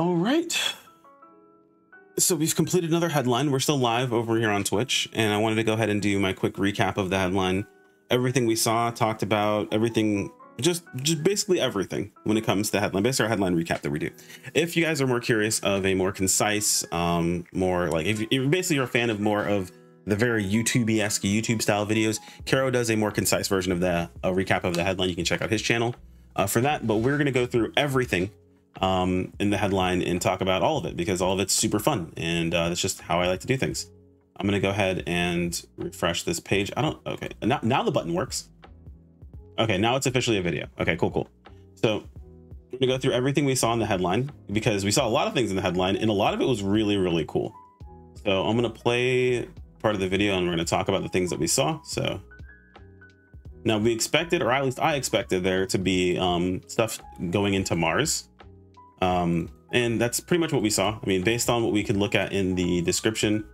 All right. So we've completed another headline. We're still live over here on Twitch, and I wanted to go ahead and do my quick recap of the headline. Everything we saw, talked about, everything, just basically everything when it comes to headline, basically our headline recap that we do. If you guys are more curious of a more concise, more like, if basically you're a fan of more of the very YouTube-esque, YouTube style videos, Karo does a more concise version of the recap of the headline. You can check out his channel for that, but we're gonna go through everything in the headline and talk about all of it, because all of it's super fun, and that's just how I like to do things. I'm gonna go ahead and refresh this page. I don't, okay, now the button works. Okay, now it's officially a video. Okay, cool. So we're gonna go through everything we saw in the headline, because we saw a lot of things in the headline, and a lot of it was really, really cool. So I'm gonna play part of the video and we're gonna talk about the things that we saw. So now we expected, or at least I expected, there to be stuff going into Mars. And that's pretty much what we saw. I mean, based on what we could look at in the description,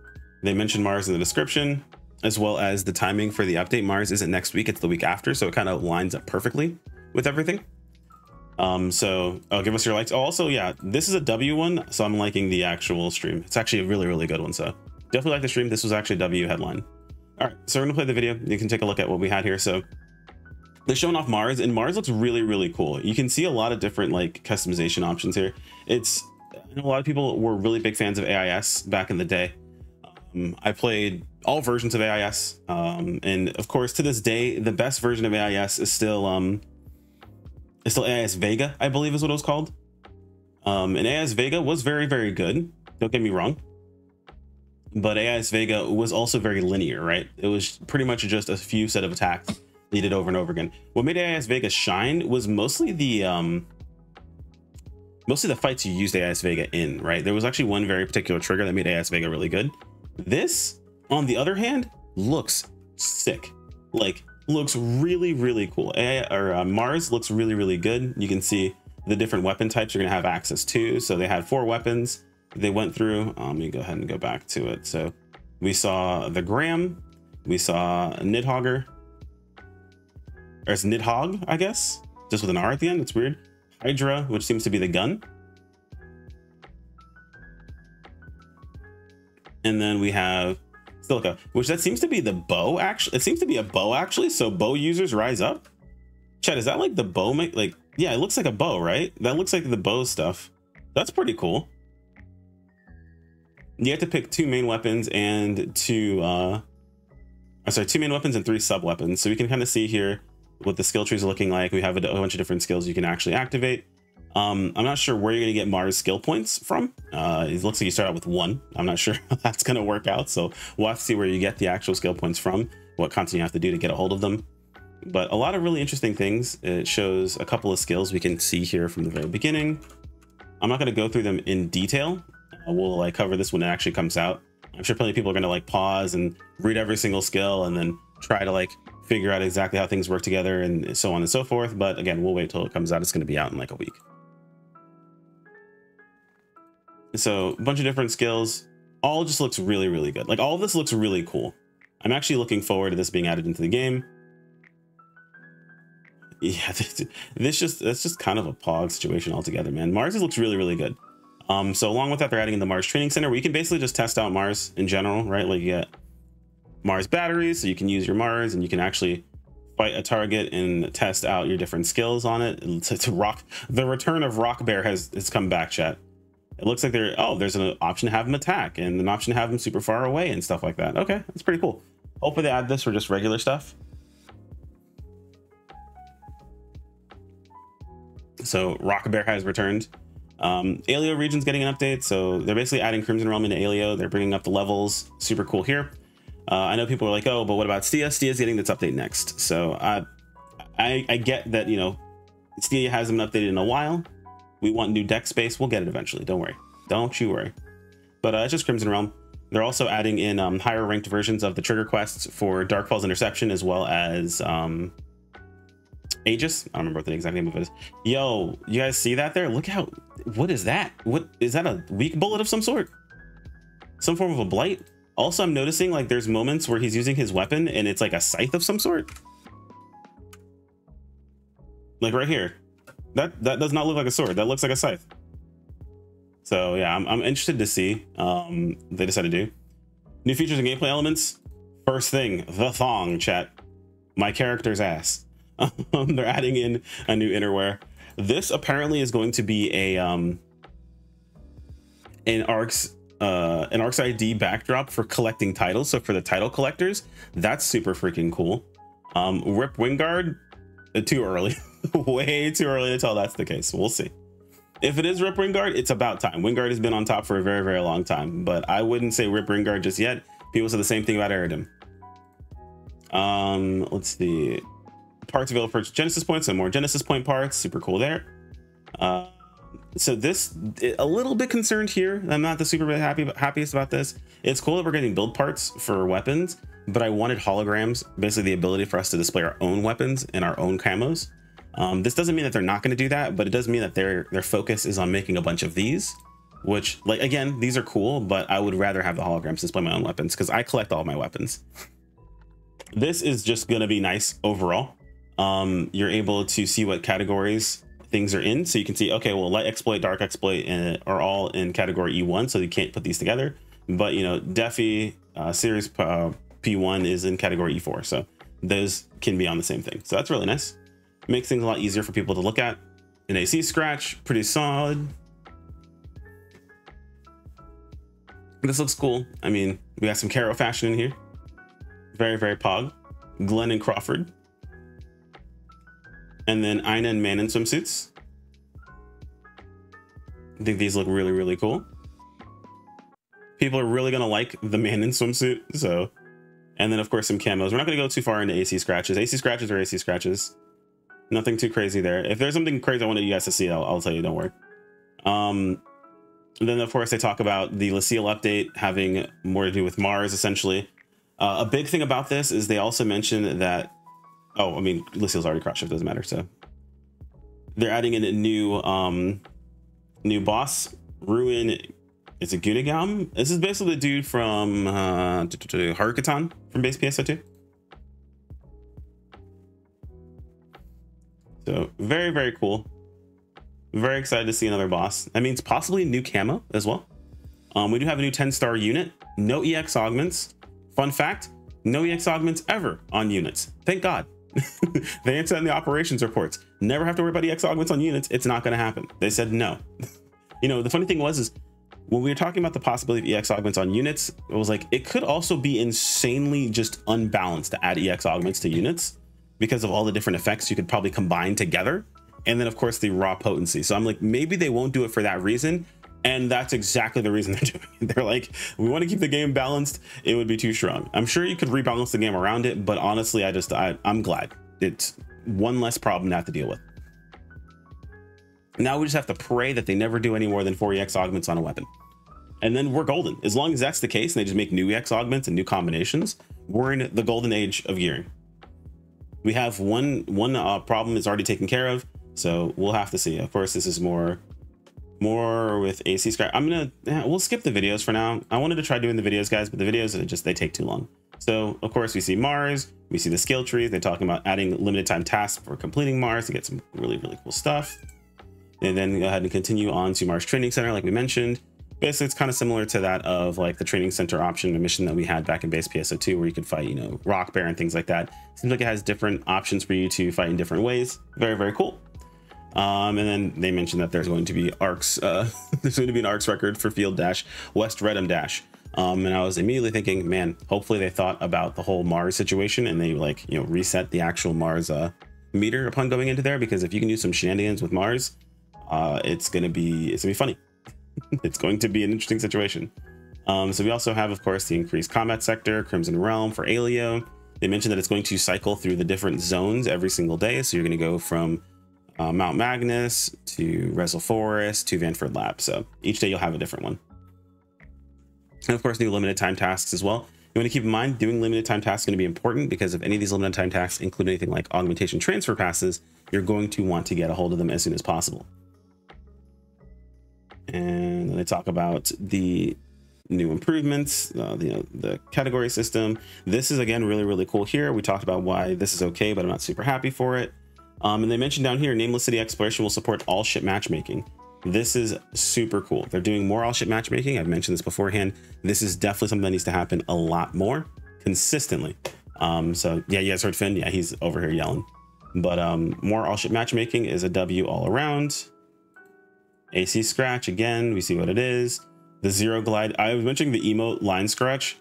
they mentioned Mars in the description, as well as the timing for the update. Mars isn't next week, it's the week after. So it kind of lines up perfectly with everything. So give us your likes. Oh, also, yeah, this is a W one. So I'm liking the actual stream. It's actually a really, really good one. So definitely like the stream. This was actually a W headline. All right, so we're gonna play the video. You can take a look at what we had here. So they're showing off Mars, and Mars looks really, really cool. You can see a lot of different like customization options here. I know a lot of people were really big fans of AIS back in the day. I played all versions of AIS, and of course to this day the best version of AIS is still AIS Vega, I believe is what it was called. And AIS Vega was very, very good, don't get me wrong, but AIS Vega was also very linear, right? It was pretty much just a few set of attacks that you did over and over again. What made AIS Vega shine was mostly the fights you used AIS Vega in, right? There was actually one very particular trigger that made AIS Vega really good. This, on the other hand, looks sick. Like, looks really, really cool. Mars looks really, really good. You can see the different weapon types you're gonna have access to. So they had 4 weapons they went through. Let me go ahead and go back to it. So we saw the Graham, we saw Nidoggr, or it's Nidhogg, I guess, just with an R at the end, it's weird. Hydra, which seems to be the gun. And then we have Stilka, which that seems to be the bow, actually. It seems to be a bow, actually. So bow users rise up. Chat, is that like the bow? Like, yeah, it looks like a bow, right? That looks like the bow stuff. That's pretty cool. You have to pick 2 main weapons and 2 main weapons and 3 sub weapons. So we can kind of see here what the skill trees are looking like. We have a bunch of different skills you can actually activate. I'm not sure where you're gonna get Mars skill points from. It looks like you start out with 1. I'm not sure how that's gonna work out. So we'll have to see where you get the actual skill points from, what content you have to do to get a hold of them. But a lot of really interesting things. It shows a couple of skills we can see here from the very beginning. I'm not gonna go through them in detail. We'll like cover this when it actually comes out. I'm sure plenty of people are gonna like pause and read every single skill and then try to like figure out exactly how things work together and so on and so forth. But again, we'll wait till it comes out. It's gonna be out in like a week. So a bunch of different skills, all just looks really, really good. Like all of this looks really cool. I'm actually looking forward to this being added into the game. Yeah, that's just kind of a pog situation altogether, man. Mars looks really, really good. So along with that, they're adding in the Mars Training Center, where you can basically just test out Mars in general, right? Like you get Mars batteries, so you can use your Mars and you can actually fight a target and test out your different skills on it. The return of Rock Bear has come back, chat. It looks like there's an option to have them attack and an option to have them super far away and stuff like that. Okay, that's pretty cool. Hopefully they add this for just regular stuff. So Rock Bear has returned. Aelio region's getting an update. So they're basically adding Crimson Realm into Aelio. They're bringing up the levels. Super cool here. I know people are like, oh, but what about Stia? Stia's getting this update next. So I get that, you know, Stia hasn't been updated in a while. We want new deck space. We'll get it eventually. Don't worry. Don't you worry. But it's just Crimson Realm. They're also adding in higher ranked versions of the trigger quests for Dark Falls Interception, as well as Aegis. I don't remember what the exact name of it is. Yo, you guys see that there? Look how, what is that? What is that, a weak bullet of some sort? Some form of a blight? Also, I'm noticing like there's moments where he's using his weapon and it's like a scythe of some sort. Like right here. That does not look like a sword. That looks like a scythe. So yeah, I'm interested to see what they decide to do. New features and gameplay elements. First thing, the thong, chat. My character's ass. They're adding in a new innerwear. This apparently is going to be a an ARCS ID backdrop for collecting titles. So for the title collectors, that's super freaking cool. Rip Wingard, too early. Way too early to tell that's the case. We'll see. If it is Rip Wingard, it's about time. Wingard has been on top for a very, very long time, but I wouldn't say Rip Wingard just yet. People said the same thing about Aerodin. Let's see. Parts available for Genesis points, so more Genesis point parts. Super cool there. So this, a little bit concerned here. I'm not the super happiest about this. It's cool that we're getting build parts for weapons, but I wanted holograms, basically the ability for us to display our own weapons and our own camos. This doesn't mean that they're not going to do that, but it does mean that their focus is on making a bunch of these, which, like, again, these are cool, but I would rather have the holograms display my own weapons because I collect all my weapons. This is just going to be nice overall. You're able to see what categories things are in, so you can see, okay, well, light exploit, dark exploit are all in category E1, so you can't put these together, but you know, Defi series P1 is in category E4, so those can be on the same thing. So that's really nice. Makes things a lot easier for people to look at. An AC scratch, pretty solid. This looks cool. I mean, we got some Karo fashion in here. Very, very pog. Glenn and Crawford. And then Ina and Manon swimsuits. I think these look really, really cool. People are really gonna like the Manon swimsuit, so. And then of course some camos. We're not gonna go too far into AC scratches. AC scratches are AC scratches. Nothing too crazy there. If there's something crazy I wanted you guys to see, I'll tell you, don't worry. And then of course they talk about the Leciel update having more to do with Mars, essentially. A big thing about this is they also mentioned that, oh, I mean, Leciel's already cross-shift, doesn't matter, so. They're adding in a new new boss, Ruin, it's a Gunigam. This is basically the dude from Harukatan from base PSO2. So very, very cool. Very excited to see another boss. That means possibly new camo as well. We do have a new 10-star unit. No EX augments. Fun fact, no EX augments ever on units. Thank God. They answered in the operations reports. Never have to worry about EX augments on units. It's not going to happen. They said no. You know, the funny thing was is when we were talking about the possibility of EX augments on units, it was like it could also be insanely just unbalanced to add EX augments to units, because of all the different effects you could probably combine together. And then of course the raw potency. So I'm like, maybe they won't do it for that reason. And that's exactly the reason they're doing it. They're like, we want to keep the game balanced. It would be too strong. I'm sure you could rebalance the game around it, but honestly, I'm glad. It's one less problem to have to deal with. Now we just have to pray that they never do any more than 4EX augments on a weapon. And then we're golden. As long as that's the case and they just make new EX augments and new combinations, we're in the golden age of gearing. We have one problem is already taken care of, so we'll have to see. Of course, this is more with AC scratch. We'll skip the videos for now. I wanted to try doing the videos, guys, but the videos they take too long. So of course we see Mars, we see the skill trees. They're talking about adding limited time tasks for completing Mars to get some really, really cool stuff. And then go ahead and continue on to Mars Training Center, like we mentioned. Basically, it's kind of similar to that of like the training center option, a mission that we had back in base PSO2, where you could fight, you know, Rock Bear and things like that. Seems like it has different options for you to fight in different ways. Very, very cool. And then they mentioned that there's going to be ARCS. There's going to be an ARCS record for Field Dash, West Redham Dash. And I was immediately thinking, man, hopefully they thought about the whole Mars situation and they like, you know, reset the actual Mars meter upon going into there, because if you can do some shenanigans with Mars, it's gonna be funny. It's going to be an interesting situation. So we also have, of course, the increased combat sector, Crimson Realm for Aelio. They mentioned that it's going to cycle through the different zones every single day. So you're going to go from Mount Magnus to Resil Forest to Vanford Lab. So each day you'll have a different one. And of course, new limited time tasks as well. You want to keep in mind, doing limited time tasks is going to be important, because if any of these limited time tasks include anything like augmentation transfer passes, you're going to want to get a hold of them as soon as possible. And they talk about the new improvements, the category system. This is, again, really, really cool here. We talked about why this is okay, but I'm not super happy for it. And they mentioned down here, Nameless City Exploration will support all ship matchmaking. This is super cool. They're doing more all ship matchmaking. I've mentioned this beforehand. This is definitely something that needs to happen a lot more consistently. So yeah, you guys heard Finn. Yeah, he's over here yelling. But more all ship matchmaking is a W all around. AC scratch again, we see what it is. The zero glide, I was mentioning the emote line scratch,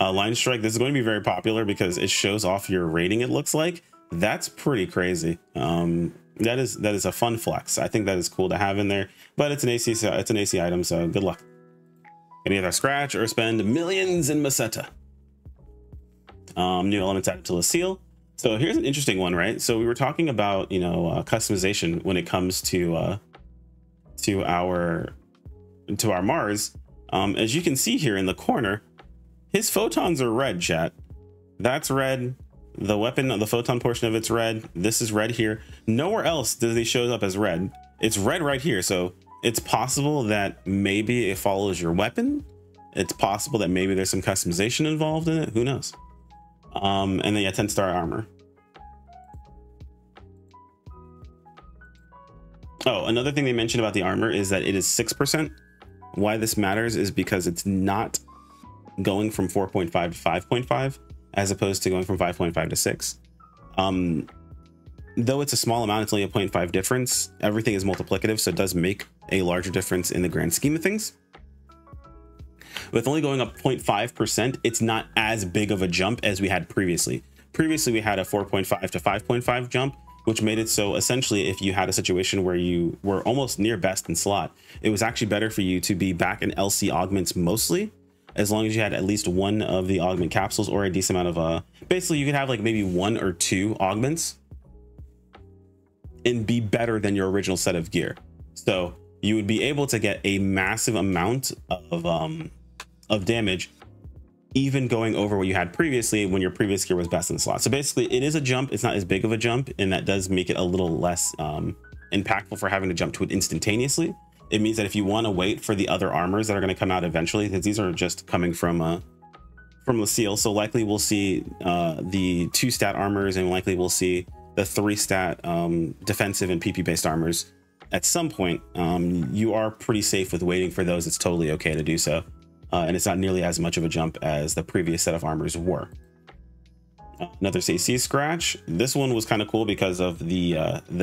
line strike. This is going to be very popular because it shows off your rating. It looks like that's pretty crazy. That is a fun flex. I think that is cool to have in there, but it's an AC, so it's an AC item, so good luck. Any other scratch or spend millions in Meseta. New elements added to Leciel. So here's an interesting one, right? So we were talking about, you know, customization when it comes to our Mars. As you can see here in the corner, his photons are red, chat. That's red. The weapon, the photon portion of it's red. This is red here. Nowhere else does he shows up as red. It's red right here. So it's possible that maybe it follows your weapon. It's possible that maybe there's some customization involved in it. Who knows? And then yeah, 10-star armor. Oh, another thing they mentioned about the armor is that it is 6%. Why this matters is because it's not going from 4.5 to 5.5 as opposed to going from 5.5 to 6. Though it's a small amount, it's only a 0.5 difference. Everything is multiplicative, so it does make a larger difference in the grand scheme of things. With only going up 0.5%, it's not as big of a jump as we had previously. Previously, we had a 4.5 to 5.5 jump, which made it so essentially if you had a situation where you were almost near best in slot, it was actually better for you to be back in LC augments mostly, as long as you had at least one of the augment capsules or a decent amount of basically you could have like maybe one or two augments and be better than your original set of gear. So you would be able to get a massive amount of damage, even going over what you had previously when your previous gear was best in slot. So basically it is a jump. It's not as big of a jump, and that does make it a little less impactful for having to jump to it instantaneously. It means that if you want to wait for the other armors that are going to come out eventually, because these are just coming from Leciel, so likely we'll see the 2-stat armors, and likely we'll see the 3-stat defensive and PP based armors at some point. You are pretty safe with waiting for those. It's totally okay to do so. And it's not nearly as much of a jump as the previous set of armors were. Another AC scratch. This one was kind of cool because of the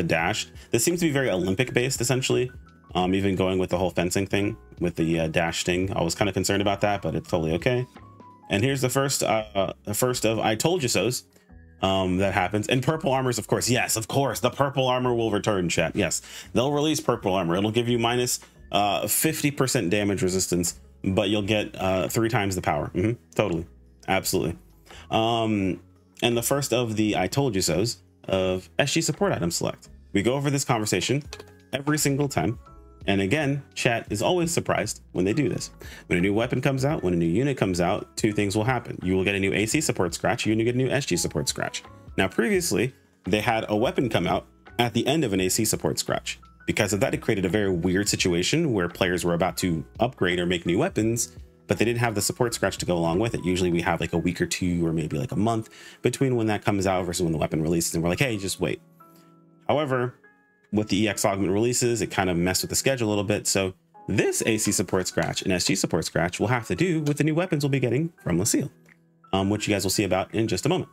dash. This seems to be very Olympic based, essentially. Even going with the whole fencing thing with the dash thing. I was kind of concerned about that, but it's totally okay. And here's the first of I told you so's that happens. And purple armors, of course. Yes, of course. The purple armor will return, chat. Yes, they'll release purple armor. It'll give you minus 50% damage resistance, but you'll get 3 times the power. Totally. Absolutely. And the first of the I told you so's of SG support item select. We go over this conversation every single time. And again, chat is always surprised when they do this. When a new weapon comes out, when a new unit comes out, 2 things will happen. You will get a new AC support scratch. You're going to get a new SG support scratch. Now, previously, they had a weapon come out at the end of an AC support scratch. Because of that, it created a very weird situation where players were about to upgrade or make new weapons, but they didn't have the support scratch to go along with it. Usually we have like a week or 2 or maybe like a month between when that comes out versus when the weapon releases. And we're like, hey, just wait. However, with the EX augment releases, it kind of messed with the schedule a little bit. So this AC support scratch and SG support scratch will have to do with the new weapons we'll be getting from Leciel, which you guys will see about in just a moment.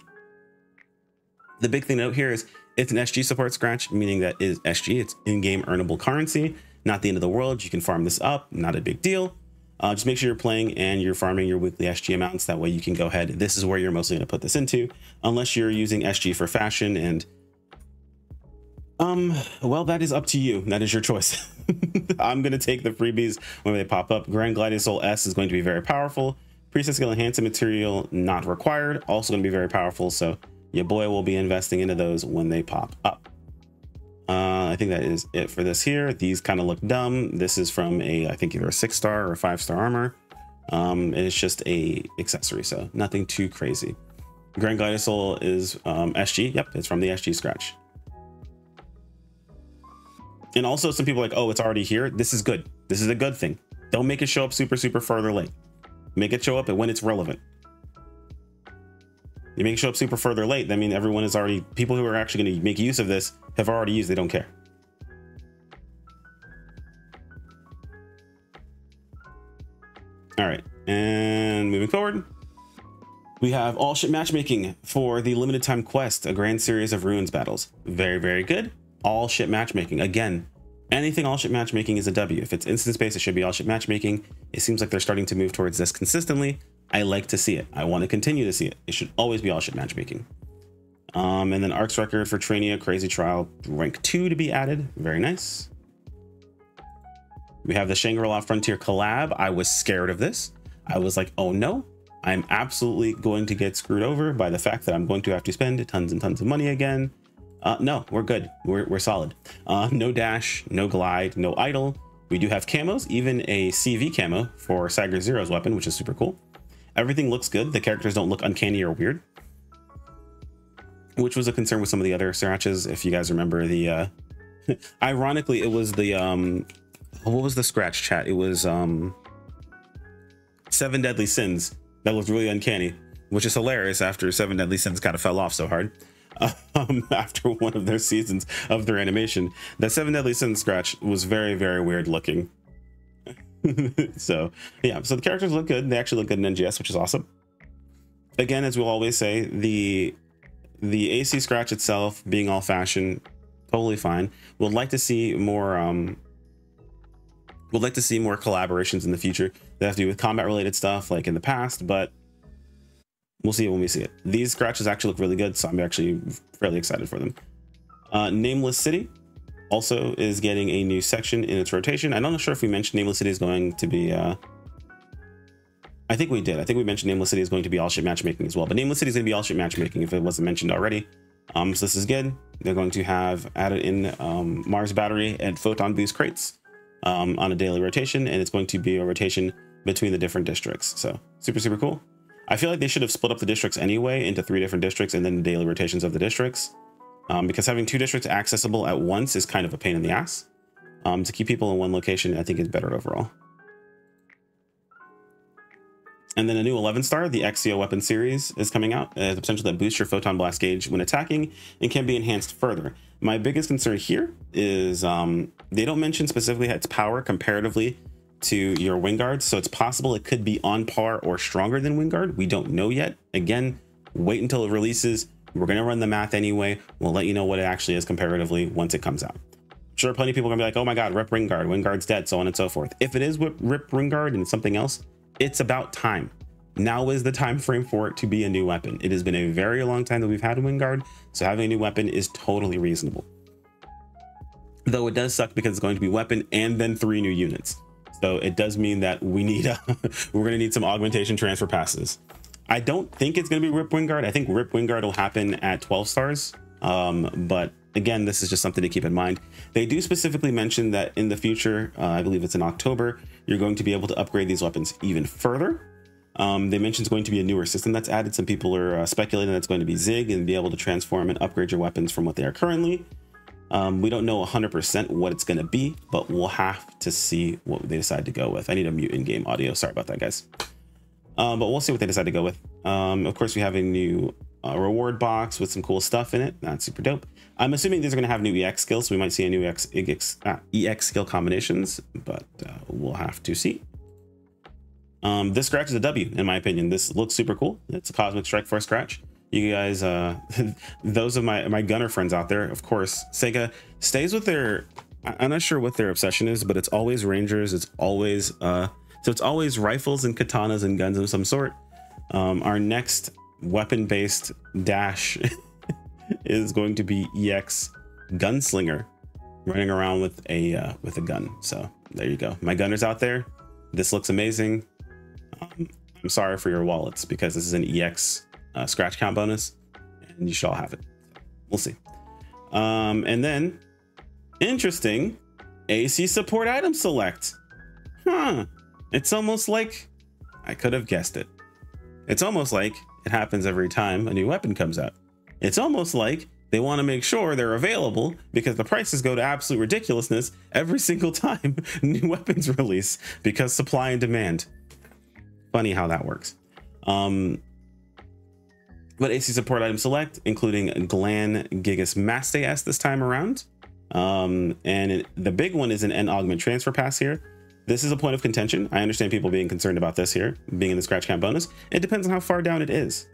The big thing to note here is it's an SG support scratch, meaning that is SG, it's in-game earnable currency. Not the end of the world. You can farm this up, not a big deal. Just make sure you're playing and you're farming your weekly SG amounts. That way you can go ahead. This is where you're mostly going to put this into, unless you're using SG for fashion and well, that is up to you. That is your choice. I'm going to take the freebies when they pop up. Grand Gladiosol S is going to be very powerful. Preset skill enhancement material not required. Also going to be very powerful. So your boy will be investing into those when they pop up. I think that is it for this here. These kind of look dumb. This is from a, I think either a 6-star or a 5-star armor. And it's just a accessory. So nothing too crazy. Grand Gladiosol is SG. Yep. It's from the SG scratch. And also some people are like, oh, it's already here. This is good. This is a good thing. Don't make it show up super, super further late. Make it show up when it's relevant. You make it show up super further late. I mean, everyone is already, people who are actually going to make use of this have already used. They don't care. All right, and moving forward, we have all ship matchmaking for the limited time quest, a grand series of ruins battles. Very, very good. All ship matchmaking. Again, anything all ship matchmaking is a W. If it's instance based, it should be all ship matchmaking. It seems like they're starting to move towards this consistently. I like to see it. I want to continue to see it. It should always be all ship matchmaking. And then Arc's record for Trania, Crazy Trial, rank 2 to be added. Very nice. We have the Shangri-La Frontier collab. I was scared of this. I was like, oh no, I'm absolutely going to get screwed over by the fact that I'm going to have to spend tons and tons of money again. No, we're good. We're solid. No dash, no glide, no idle. We do have camos, even a CV camo for Sagger Zero's weapon, which is super cool. Everything looks good. The characters don't look uncanny or weird, which was a concern with some of the other scratches. If you guys remember the, ironically, it was the, what was the scratch chat? It was 7 Deadly Sins. That looked really uncanny, which is hilarious after 7 Deadly Sins kind of fell off so hard after one of their seasons of their animation. That 7 Deadly Sins scratch was very, very weird looking. So yeah, so the characters look good. They actually look good in NGS, which is awesome. Again, as we'll always say, the AC scratch itself being all fashion, totally fine. We'd like to see more collaborations in the future that have to do with combat related stuff like in the past, but we'll see it when we see it. These scratches actually look really good, so I'm actually fairly excited for them. Nameless City also is getting a new section in its rotation. I'm not sure if we mentioned Nameless City is going to be I think we did. I think we mentioned Nameless City is going to be all ship matchmaking as well, but Nameless City is going to be all ship matchmaking if it wasn't mentioned already. So this is good. They're going to have added in Mars Battery and Photon Boost crates on a daily rotation, and it's going to be a rotation between the different districts. So super, super cool. I feel like they should have split up the districts anyway into 3 different districts and then the daily rotations of the districts, because having 2 districts accessible at once is kind of a pain in the ass. To keep people in one location, I think is better overall. And then a new 11 star, the XEO weapon series, is coming out. It has the potential that boosts your photon blast gauge when attacking and can be enhanced further. My biggest concern here is they don't mention specifically its power comparatively to your Wingard. So it's possible it could be on par or stronger than Wingard. We don't know yet. Again, wait until it releases. We're going to run the math anyway. We'll let you know what it actually is comparatively once it comes out. Sure, plenty of people are going to be like, oh my God, rip Wingard, Wingard's dead, so on and so forth. If it is rip Wingard and something else, it's about time. Now is the time frame for it to be a new weapon. It has been a very long time that we've had a Wingard, so having a new weapon is totally reasonable. Though it does suck because it's going to be weapon and then 3 new units. So it does mean that we need we're going to need some augmentation transfer passes. I don't think it's going to be Rip Wingard. I think Rip Wingard will happen at 12 stars. But again, this is just something to keep in mind. They do specifically mention that in the future, I believe it's in October, you're going to be able to upgrade these weapons even further. They mentioned it's going to be a newer system that's added. Some people are speculating that's going to be Zig and be able to transform and upgrade your weapons from what they are currently. We don't know 100% what it's going to be, but we'll have to see what they decide to go with. I need to mute in-game audio. Sorry about that, guys. But we'll see what they decide to go with. Of course, we have a new reward box with some cool stuff in it. That's super dope. I'm assuming these are going to have new EX skills, so we might see a new EX skill combinations, but we'll have to see. This scratch is a W, in my opinion. This looks super cool. It's a Cosmic Strike Force scratch. You guys, those of my gunner friends out there, of course, SEGA stays with their, I'm not sure what their obsession is, but it's always Rangers. It's always, so it's always rifles and katanas and guns of some sort. Our next weapon-based dash is going to be EX Gunslinger, running around with a gun. So there you go. My gunners out there, this looks amazing. I'm sorry for your wallets because this is an EX scratch count bonus and you should all have it. We'll see. And then interesting, AC support item select. Huh. It's almost like I could have guessed it. It's almost like it happens every time a new weapon comes out. It's almost like they want to make sure they're available because the prices go to absolute ridiculousness every single time new weapons release because supply and demand. Funny how that works. But AC support item select, including Glan Gigas Mastaes this time around. And the big one is an N augment transfer pass here. This is a point of contention. I understand people being concerned about this here, being in the scratch count bonus. It depends on how far down it is.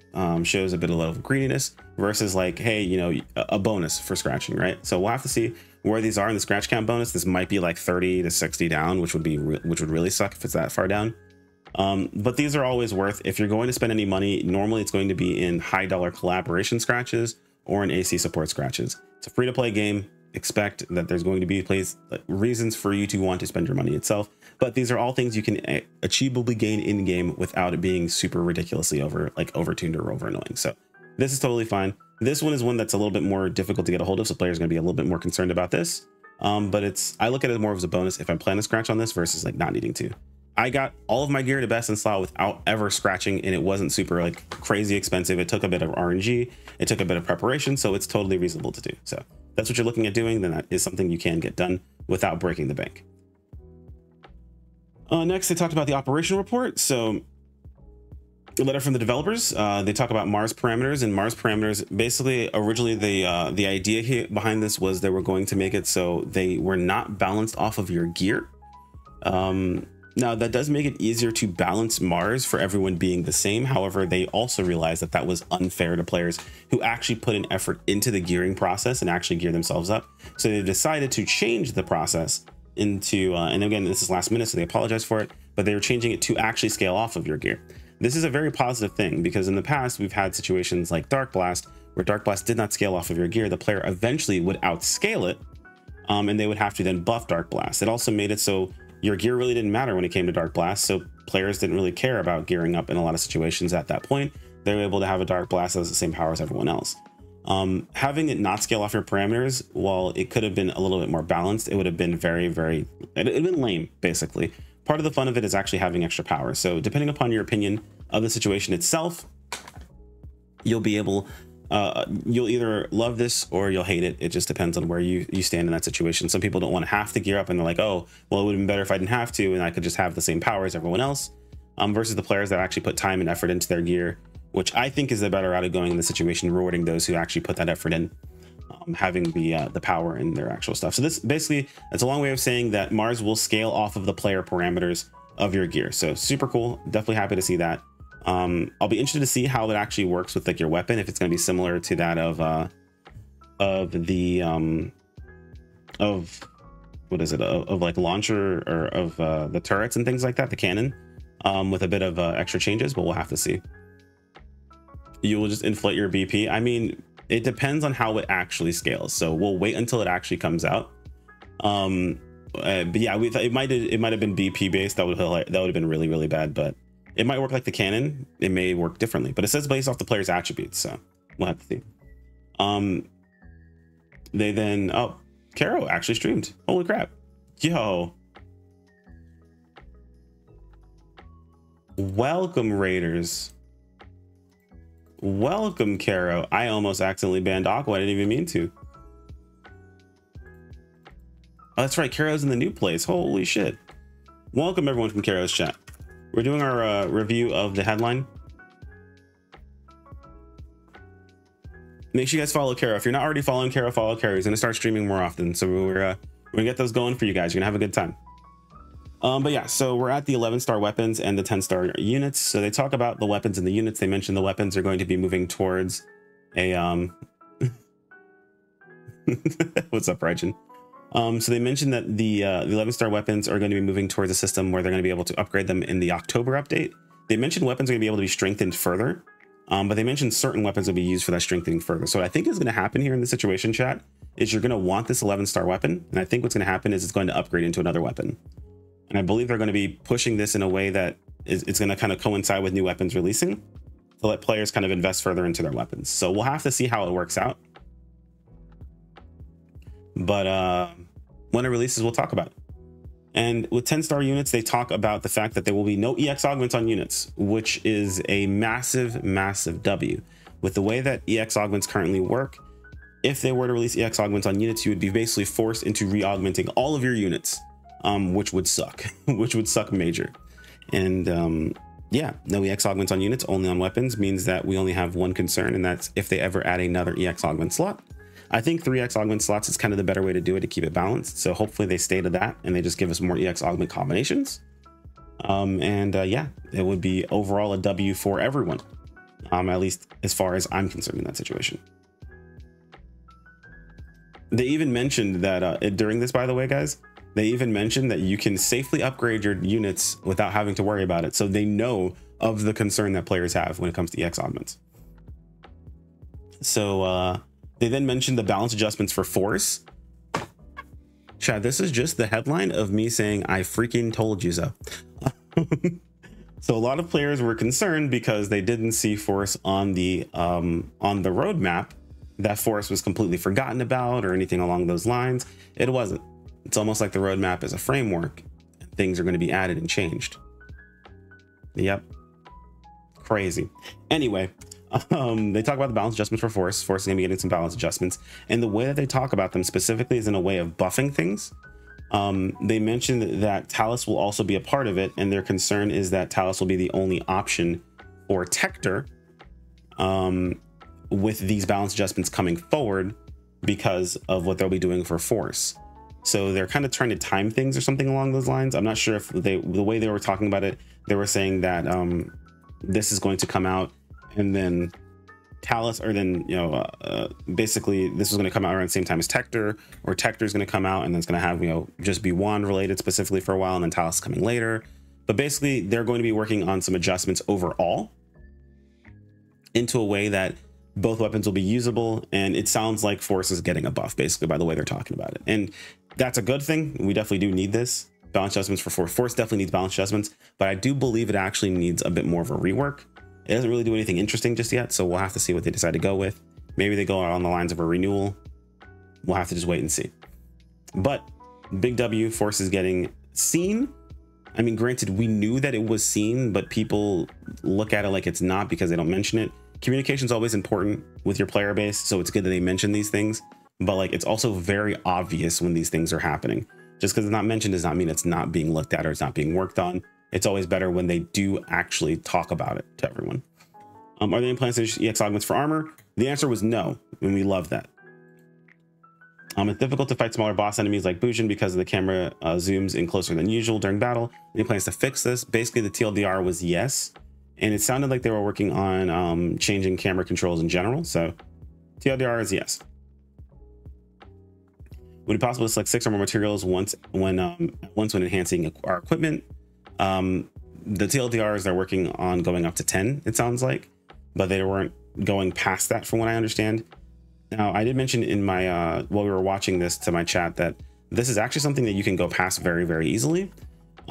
Shows a bit of level of greediness versus like, hey, you know, a bonus for scratching, right? So we'll have to see where these are in the scratch count bonus. This might be like 30 to 60 down, which would really suck if it's that far down. But these are always worth, if you're going to spend any money, normally it's going to be in high dollar collaboration scratches or in AC support scratches. It's a free to play game. Expect that there's going to be reasons for you to want to spend your money itself, but these are all things you can achievably gain in game without it being super ridiculously overtuned or over annoying. So this is totally fine. This one is one that's a little bit more difficult to get a hold of, so players are going to be a little bit more concerned about this, but I look at it more as a bonus if I'm planning to scratch on this versus like not needing to. I got all of my gear to best in slot without ever scratching, and it wasn't super like crazy expensive. It took a bit of RNG, it took a bit of preparation, so it's totally reasonable to do. So that's what you're looking at doing, then that is something you can get done without breaking the bank. Next, they talked about the operational report. So a letter from the developers. They talk about Mars parameters, and Mars parameters, basically originally the idea here behind this was they were going to make it so they were not balanced off of your gear. Now that does make it easier to balance Mars for everyone being the same. However, they also realized that that was unfair to players who actually put an effort into the gearing process and actually gear themselves up. So they've decided to change the process into, and again, this is last minute, so they apologize for it, but they were changing it to actually scale off of your gear. This is a very positive thing because in the past we've had situations like Dark Blast where Dark Blast did not scale off of your gear. The player eventually would outscale it, and they would have to then buff Dark Blast. It also made it so your gear really didn't matter when it came to Dark Blast, so players didn't really care about gearing up in a lot of situations at that point. They were able to have a Dark Blast that was the same power as everyone else. Having it not scale off your parameters, while it could have been a little bit more balanced, it would have been it'd been lame, basically. Part of the fun of it is actually having extra power. So depending upon your opinion of the situation itself, you'll be able, you'll either love this or you'll hate it. It just depends on where you stand in that situation. Some people don't want to have to gear up and they're like, oh, well, it would have been better if I didn't have to and I could just have the same power as everyone else, versus the players that actually put time and effort into their gear, which I think is the better route of going in the situation, rewarding those who actually put that effort in, having the power in their actual stuff. So this basically, it's a long way of saying that Mars will scale off of the player parameters of your gear. So super cool. Definitely happy to see that. I'll be interested to see how it actually works with like your weapon, if it's going to be similar to that of launcher or of the turrets and things like that, the cannon, with a bit of extra changes, but we'll have to see. You will just inflate your BP. I mean, it depends on how it actually scales, so we'll wait until it actually comes out. But yeah, we thought it might have been BP based. That would have been really, really bad, but it might work like the cannon. It may work differently, but it says based off the player's attributes, so we'll have to see. They then, oh, Karo actually streamed. Holy crap. Yo. Welcome, Raiders. Welcome, Karo. I almost accidentally banned Aqua. I didn't even mean to. Oh, that's right. Karo's in the new place. Holy shit. Welcome, everyone, from Karo's chat. We're doing our review of the headline. Make sure you guys follow Karo. If you're not already following Karo, follow Karo. He's going to start streaming more often. So we're going to get those going for you guys. You're going to have a good time. But yeah, so we're at the 11-star weapons and the 10-star units. So they talk about the weapons and the units. They mentioned the weapons are going to be moving towards a... What's up, Rajen? So they mentioned that the 11-star weapons are going to be moving towards a system where they're going to be able to upgrade them in the October update. They mentioned weapons are going to be able to be strengthened further, but they mentioned certain weapons will be used for that strengthening further. So what I think is going to happen here in the situation, chat, is you're going to want this 11-star weapon, and I think what's going to happen is it's going to upgrade into another weapon. And I believe they're going to be pushing this in a way that it's going to kind of coincide with new weapons releasing to let players kind of invest further into their weapons. So we'll have to see how it works out. But when it releases, we'll talk about it. And with 10-star units, they talk about the fact that there will be no EX augments on units, which is a massive, massive W. With the way that EX augments currently work, if they were to release EX augments on units, you would be basically forced into re-augmenting all of your units, which would suck, which would suck major. And yeah, no EX augments on units, only on weapons, means that we only have one concern, and that's if they ever add another EX augment slot. I think 3x augment slots is kind of the better way to do it to keep it balanced. So hopefully they stay to that and they just give us more EX augment combinations. Yeah, it would be overall a W for everyone, at least as far as I'm concerned in that situation. They even mentioned that during this, by the way, guys, they even mentioned that you can safely upgrade your units without having to worry about it. So they know of the concern that players have when it comes to EX augments. So they then mentioned the balance adjustments for force. Chad, this is just the headline of me saying, I freaking told you so. So a lot of players were concerned because they didn't see force on the roadmap. That force was completely forgotten about or anything along those lines. It wasn't. It's almost like the roadmap is a framework. Things are going to be added and changed. Yep. Crazy. Anyway, they talk about the balance adjustments for force. Force is going to be getting some balance adjustments. And the way that they talk about them specifically is in a way of buffing things. They mentioned that Talos will also be a part of it. And their concern is that Talos will be the only option for Tector with these balance adjustments coming forward because of what they'll be doing for force. So they're kind of trying to time things or something along those lines. I'm not sure if they, the way they were talking about it, they were saying that this is going to come out and then Talos, or then, you know, basically this was going to come out around the same time as Tector, or Tector is going to come out and then it's going to have, you know, just be wand related specifically for a while, and then Talos coming later. But basically they're going to be working on some adjustments overall into a way that both weapons will be usable, and it sounds like force is getting a buff basically by the way they're talking about it. And that's a good thing. We definitely do need this. Balance adjustments for force. Force definitely needs balance adjustments, but I do believe it actually needs a bit more of a rework. It doesn't really do anything interesting just yet, so we'll have to see what they decide to go with. Maybe they go out on the lines of a renewal. We'll have to just wait and see. But big W, force is getting seen. I mean, granted, we knew that it was seen, but people look at it like it's not because they don't mention it. Communication is always important with your player base, so it's good that they mention these things, but like it's also very obvious when these things are happening. Just because it's not mentioned does not mean it's not being looked at or it's not being worked on. It's always better when they do actually talk about it to everyone. Are there any plans to EX augments for armor? The answer was no, and we love that. It's difficult to fight smaller boss enemies like Bujin because of the camera zooms in closer than usual during battle. Any plans to fix this? Basically, the TLDR was yes. And it sounded like they were working on changing camera controls in general. So TLDR is yes. Would it be possible to select 6 or more materials once when enhancing our equipment? The TLDRs they're working on going up to 10, it sounds like, but they weren't going past that from what I understand. Now, I did mention in my, while we were watching this to my chat, that this is actually something that you can go past very, very easily.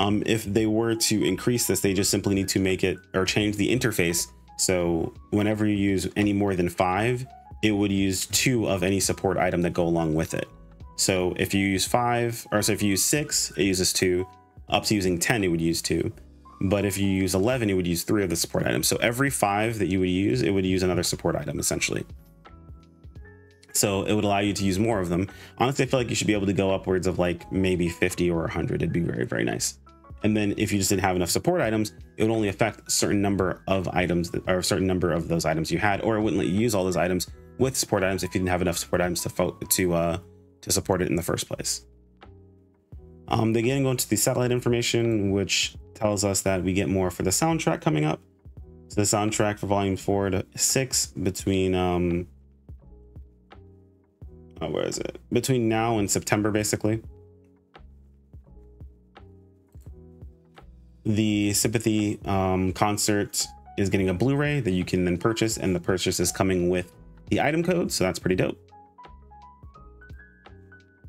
If they were to increase this, they just simply need to make it or change the interface. So whenever you use any more than 5, it would use 2 of any support item that go along with it. So if you use 5, or so if you use 6, it uses 2. Up to using 10, it would use 2. But if you use 11, it would use 3 of the support items. So every 5 that you would use, it would use another support item essentially. So it would allow you to use more of them. Honestly, I feel like you should be able to go upwards of like maybe 50 or 100. It'd be very, very nice. And then if you just didn't have enough support items, it would only affect a certain number of items that, or a certain number of those items you had, or it wouldn't let you use all those items with support items if you didn't have enough support items to support it in the first place. They again go into the satellite information, which tells us that we get more for the soundtrack coming up. So the soundtrack for volume 4 to 6 between where is it? Between now and September, basically. The Sympathy concert is getting a Blu-ray that you can then purchase, and the purchase is coming with the item code, so that's pretty dope.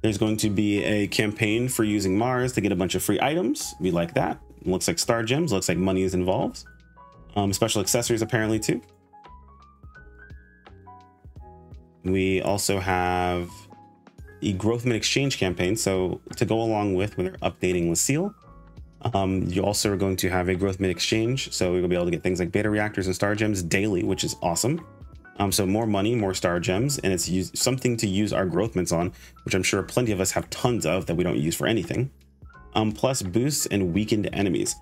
There's going to be a campaign for using Mars to get a bunch of free items. We like that. It looks like star gems, looks like money is involved. Special accessories apparently too. We also have the Growth Mint Exchange campaign. So to go along with when they're updating Leciel, you also are going to have a Growth Mint Exchange. So we're gonna be able to get things like beta reactors and star gems daily, which is awesome. So more money, more star gems, and it's something to use our growth mints on, which I'm sure plenty of us have tons of that we don't use for anything. Plus boosts and weakened enemies.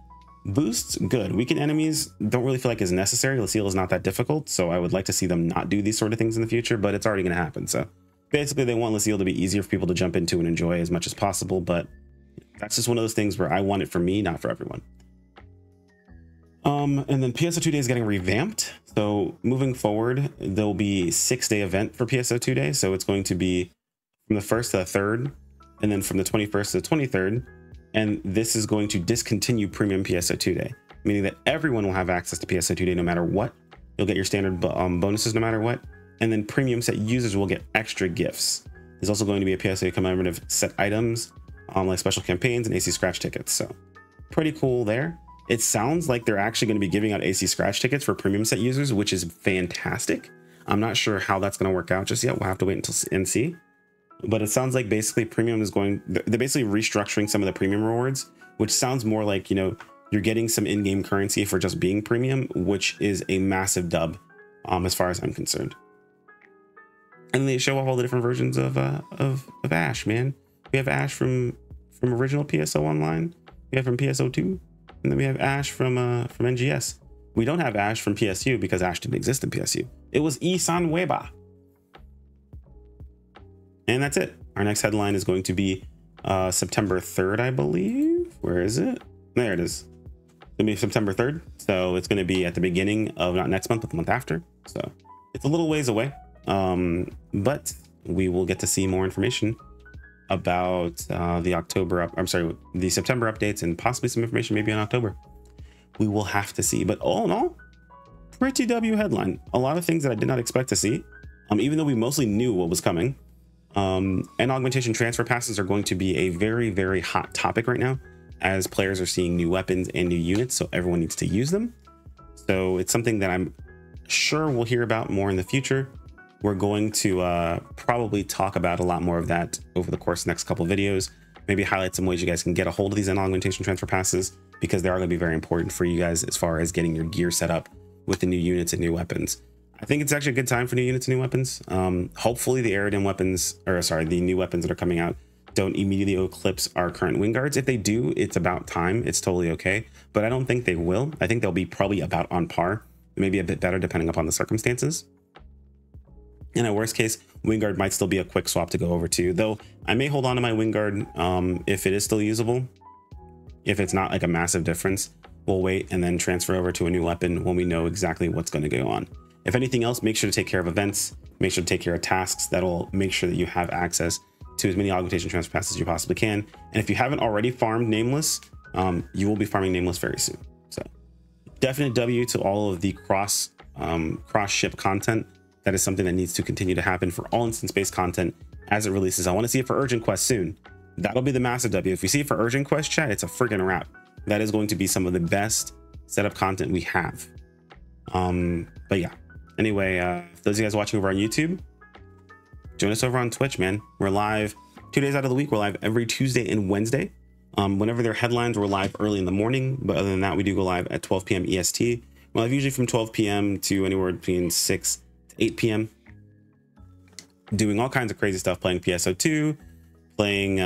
Boosts, good. Weakened enemies don't really feel like is necessary. Leciel is not that difficult, so I would like to see them not do these sort of things in the future, but it's already going to happen, so basically they want Leciel to be easier for people to jump into and enjoy as much as possible, but that's just one of those things where I want it for me, not for everyone. And then PSO2 Day is getting revamped. So moving forward, there'll be a 6-day event for PSO2 Day. So it's going to be from the 1st to the 3rd, and then from the 21st to the 23rd. And this is going to discontinue premium PSO2 Day, meaning that everyone will have access to PSO2 Day no matter what. You'll get your standard bonuses no matter what. And then premium set users will get extra gifts. There's also going to be a PSO commemorative set items, like special campaigns and AC Scratch tickets. So pretty cool there. It sounds like they're actually going to be giving out AC Scratch tickets for premium set users, which is fantastic. I'm not sure how that's going to work out just yet. We'll have to wait until and see. But it sounds like basically premium is going, they're basically restructuring some of the premium rewards, which sounds more like, you know, you're getting some in-game currency for just being premium, which is a massive dub as far as I'm concerned. And they show off all the different versions of Ash, man. We have Ash from original PSO Online. We have from PSO2. And then we have Ash from NGS. We don't have Ash from PSU because Ash didn't exist in PSU. It was Isan Weba. And that's it. Our next headline is going to be September 3rd, I believe. Where is it? There it is. It'll be September 3rd. So it's going to be at the beginning of not next month, but the month after. So it's a little ways away. But we will get to see more information about the September updates, and possibly some information maybe in October. We will have to see. But all in all, pretty W headline. A lot of things that I did not expect to see, even though we mostly knew what was coming. And augmentation transfer passes are going to be a very, very hot topic right now, as players are seeing new weapons and new units, so everyone needs to use them. So it's something that I'm sure we'll hear about more in the future. We're going to probably talk about a lot more of that over the course of the next couple of videos, maybe highlight some ways you guys can get a hold of these augmentation transfer passes, because they are going to be very important for you guys as far as getting your gear set up with the new units and new weapons. I think it's actually a good time for new units and new weapons. Hopefully the Aerodin weapons, or sorry, the new weapons that are coming out don't immediately eclipse our current Wingards. If they do, it's about time. It's totally okay, but I don't think they will. I think they'll be probably about on par, maybe a bit better depending upon the circumstances. In a worst case, Wingard might still be a quick swap to go over to, though I may hold on to my Wingard if it is still usable. If it's not like a massive difference, we'll wait and then transfer over to a new weapon when we know exactly what's going to go on. If anything else, make sure to take care of events, make sure to take care of tasks. That'll make sure that you have access to as many augmentation transfer passes as you possibly can. And if you haven't already farmed Nameless, you will be farming Nameless very soon. So definite W to all of the cross-ship content. That is something that needs to continue to happen for all instance-based content as it releases. I want to see it for Urgent Quest soon. That'll be the massive W. If we see it for Urgent Quest, chat, it's a freaking wrap. That is going to be some of the best setup content we have. But yeah, anyway, for those of you guys watching over on YouTube, join us over on Twitch, man. We're live 2 days out of the week. We're live every Tuesday and Wednesday. Whenever there are headlines, we're live early in the morning. But other than that, we do go live at 12 p.m. EST. We're live usually from 12 p.m. to anywhere between 6 to 8 p.m. doing all kinds of crazy stuff, playing PSO2, playing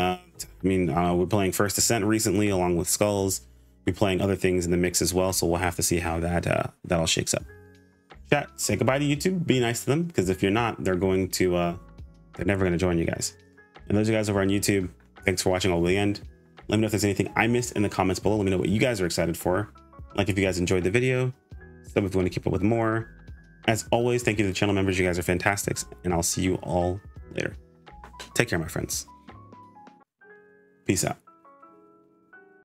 we're playing First Ascent recently along with Skulls. We're playing other things in the mix as well, so we'll have to see how that all shakes up. Chat, say goodbye to YouTube. Be nice to them, because if you're not, they're going to they're never going to join you guys. And those of you guys over on YouTube, thanks for watching all the way end. Let me know if there's anything I missed in the comments below. Let me know what you guys are excited for, like if you guys enjoyed the video, so if you want to keep up with more. As always, thank you to the channel members. You guys are fantastic, and I'll see you all later. Take care, my friends. Peace out.